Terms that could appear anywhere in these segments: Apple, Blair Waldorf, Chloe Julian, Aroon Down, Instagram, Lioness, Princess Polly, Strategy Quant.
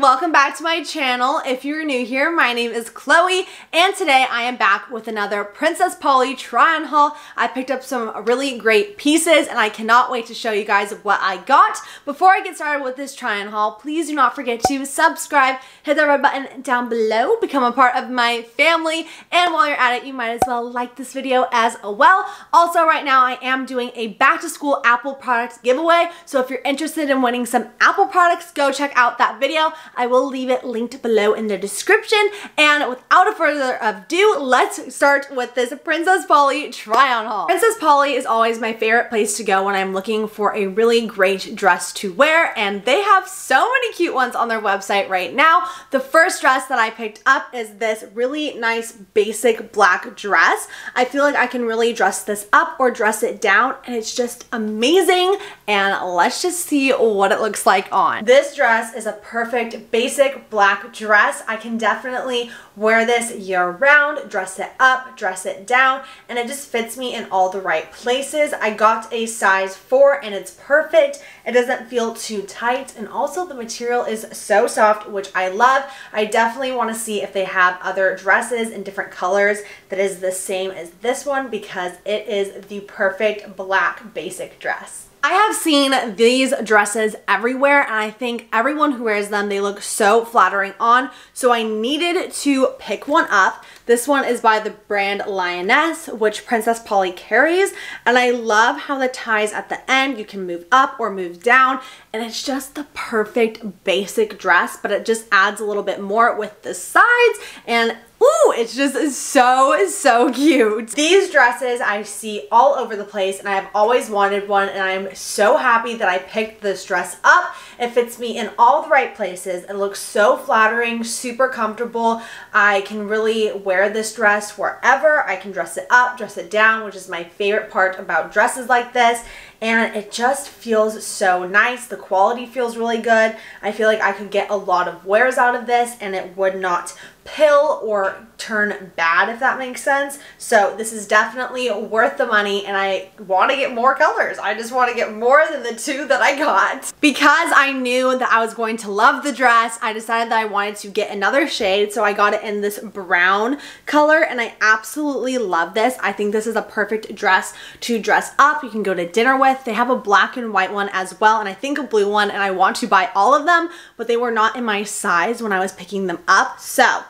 Welcome back to my channel. If you're new here, my name is Chloe and today I am back with another Princess Polly try on haul. I picked up some really great pieces and I cannot wait to show you guys what I got. Before I get started with this try on haul, please do not forget to subscribe, hit that red button down below, become a part of my family, and while you're at it, you might as well like this video as well. Also, right now I am doing a back to school Apple products giveaway, so if you're interested in winning some Apple products, go check out that video. I will leave it linked below in the description. And without further ado, let's start with this Princess Polly try on haul. Princess Polly is always my favorite place to go when I'm looking for a really great dress to wear, and they have so many cute ones on their website right now. The first dress that I picked up is this really nice basic black dress. I feel like I can really dress this up or dress it down, and it's just amazing. And let's just see what it looks like on. This dress is a perfect basic black dress. I can definitely wear this year-round, dress it up, dress it down, and it just fits me in all the right places. I got a size 4 and it's perfect. It doesn't feel too tight, and also the material is so soft, which I love. I definitely want to see if they have other dresses in different colors that is the same as this one, because it is the perfect black basic dress. I have seen these dresses everywhere and I think everyone who wears them, they look so flattering on, so I needed to pick one up. This one is by the brand Lioness, which Princess Polly carries, and I love how the ties at the end, you can move up or move down, and it's just the perfect basic dress, but it just adds a little bit more with the sides, and ooh, it's just so cute. These dresses I see all over the place and I have always wanted one, and I'm so happy that I picked this dress up. It fits me in all the right places. It looks so flattering, super comfortable. I can really wear this dress wherever. I can dress it up, dress it down, which is my favorite part about dresses like this. And it just feels so nice. The quality feels really good. I feel like I could get a lot of wears out of this and it would not pill or turn bad, if that makes sense. So this is definitely worth the money, and I want to get more colors. I just want to get more than the two that I got. Because I knew that I was going to love the dress, I decided that I wanted to get another shade, so I got it in this brown color, and I absolutely love this. I think this is a perfect dress to dress up. You can go to dinner with. They have a black and white one as well, and I think a blue one, and I want to buy all of them, but they were not in my size when I was picking them up, so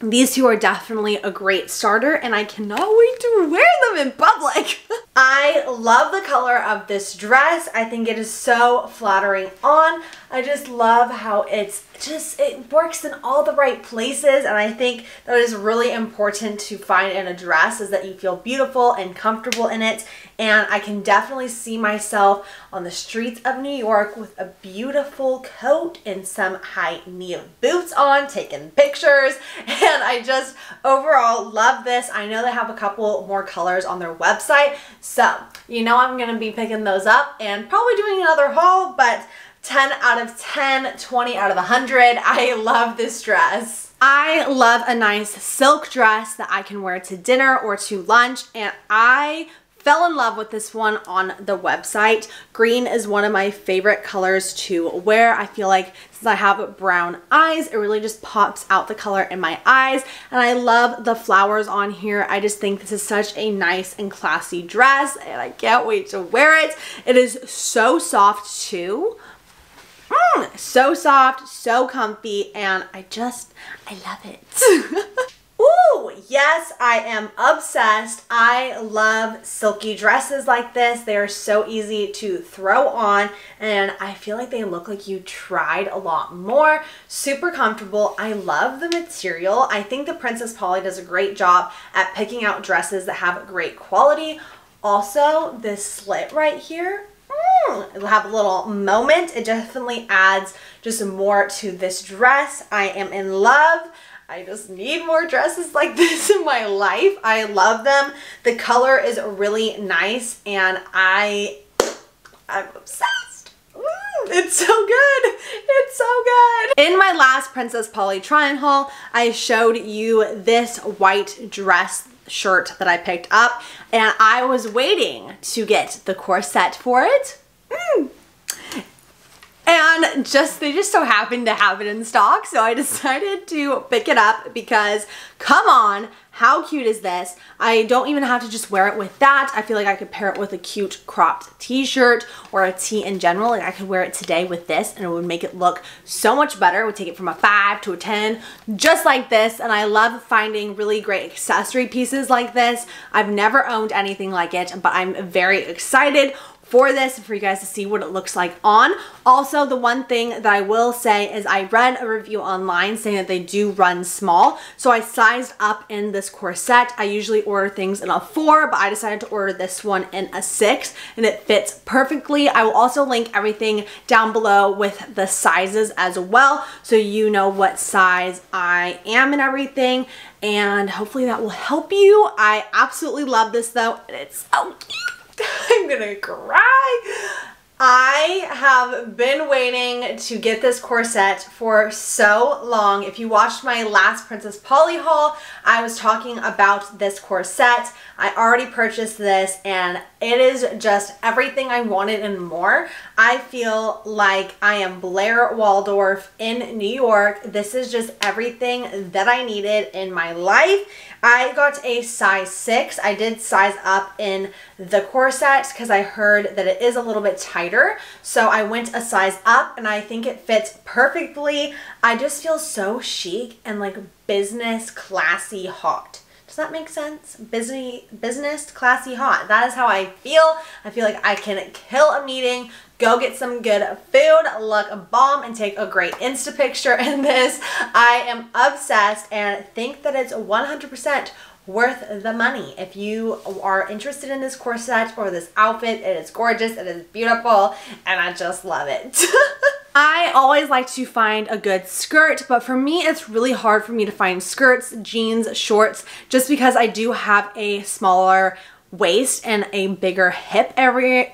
these two are definitely a great starter, and I cannot wait to wear them in public. I love the color of this dress. I think it is so flattering on. I just love how it's just, it works in all the right places, and I think that is really important to find in a dress, is that you feel beautiful and comfortable in it. And I can definitely see myself on the streets of New York with a beautiful coat and some high knee boots on, taking pictures, and I just overall love this. I know they have a couple more colors on their website, so you know I'm gonna be picking those up and probably doing another haul, but 10 out of 10, 20 out of 100, I love this dress. I love a nice silk dress that I can wear to dinner or to lunch, and I fell in love with this one on the website. Green is one of my favorite colors to wear. I feel like since I have brown eyes, it really just pops out the color in my eyes, and I love the flowers on here. I just think this is such a nice and classy dress, and I can't wait to wear it. It is so soft too. So soft, so comfy, and I love it. Ooh, yes, I am obsessed. I love silky dresses like this. They are so easy to throw on, and I feel like they look like you tried a lot more. Super comfortable. I love the material. I think the Princess Polly does a great job at picking out dresses that have great quality. Also, this slit right here, it'll have a little moment. It definitely adds just more to this dress. I am in love. I just need more dresses like this in my life. I love them. The color is really nice, and I'm obsessed. It's so good. It's so good. In my last Princess Polly try-on haul, I showed you this white dress shirt that I picked up, and I was waiting to get the corset for it. And they just so happened to have it in stock, so I decided to pick it up because come on, how cute is this? I don't even have to just wear it with that. I feel like I could pair it with a cute cropped t-shirt or a tee in general. Like I could wear it today with this and it would make it look so much better. It would take it from a 5 to a 10, just like this. And I love finding really great accessory pieces like this. I've never owned anything like it, but I'm very excited for this, for you guys to see what it looks like on. Also, the one thing that I will say is I read a review online saying that they do run small, so I sized up in this corset. I usually order things in a 4, but I decided to order this one in a 6, and it fits perfectly. I will also link everything down below with the sizes as well, so you know what size I am and everything, and hopefully that will help you. I absolutely love this though, and it's so cute. I'm gonna cry. I have been waiting to get this corset for so long. If you watched my last Princess Polly haul, I was talking about this corset. I already purchased this and it is just everything I wanted and more. I feel like I am Blair Waldorf in New York. This is just everything that I needed in my life. I got a size 6. I did size up in the corset because I heard that it is a little bit tighter. So I went a size up and I think it fits perfectly. I just feel so chic and like business classy hot. Does that make sense? Business classy hot. That is how I feel. I feel like I can kill a meeting, go get some good food, look bomb, and take a great Insta picture in this. I am obsessed and think that it's 100% worth the money. If you are interested in this corset or this outfit, it is gorgeous, it is beautiful, and I just love it. I always like to find a good skirt, but for me, it's really hard for me to find skirts, jeans, shorts, just because I do have a smaller waist and a bigger hip area.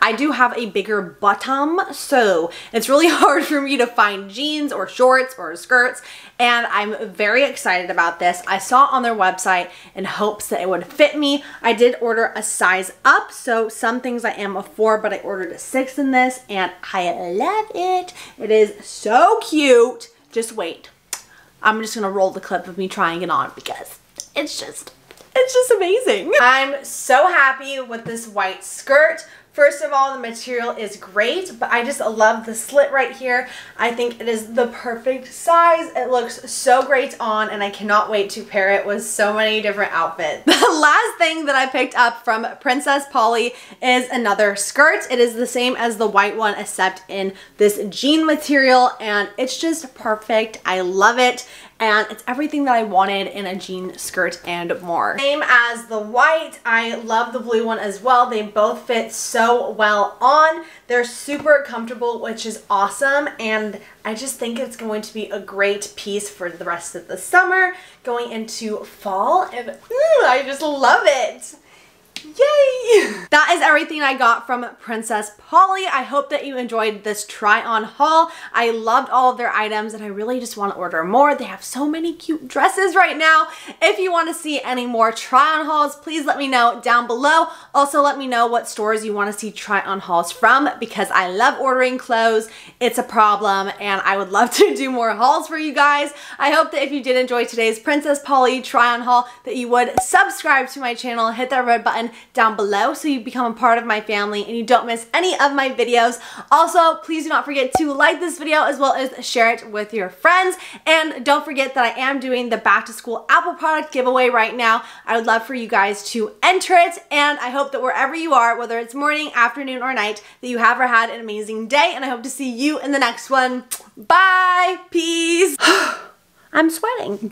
I do have a bigger bottom, so it's really hard for me to find jeans or shorts or skirts, and I'm very excited about this. I saw it on their website in hopes that it would fit me. I did order a size up, so some things I am a 4, but I ordered a 6 in this, and I love it. It is so cute. Just wait. I'm just gonna roll the clip of me trying it on because it's just amazing. I'm so happy with this white skirt. First of all, the material is great, but I just love the slit right here. I think it is the perfect size. It looks so great on, and I cannot wait to pair it with so many different outfits. The last thing that I picked up from Princess Polly is another skirt. It is the same as the white one, except in this jean material, and it's just perfect. I love it. And it's everything that I wanted in a jean skirt and more. Same as the white, I love the blue one as well. They both fit so well on. They're super comfortable, which is awesome. And I just think it's going to be a great piece for the rest of the summer, going into fall, and I just love it. Yay! That is everything I got from Princess Polly. I hope that you enjoyed this try-on haul. I loved all of their items and I really just want to order more. They have so many cute dresses right now. If you want to see any more try-on hauls, please let me know down below. Also, let me know what stores you want to see try-on hauls from because I love ordering clothes. It's a problem and I would love to do more hauls for you guys. I hope that if you did enjoy today's Princess Polly try-on haul that you would subscribe to my channel, hit that red button down below so you become a part of my family and you don't miss any of my videos. Also, please do not forget to like this video as well as share it with your friends. And don't forget that I am doing the back to school Apple product giveaway right now. I would love for you guys to enter it, and I hope that wherever you are, whether it's morning, afternoon, or night, that you have or had an amazing day, and I hope to see you in the next one. Bye, peace. I'm sweating.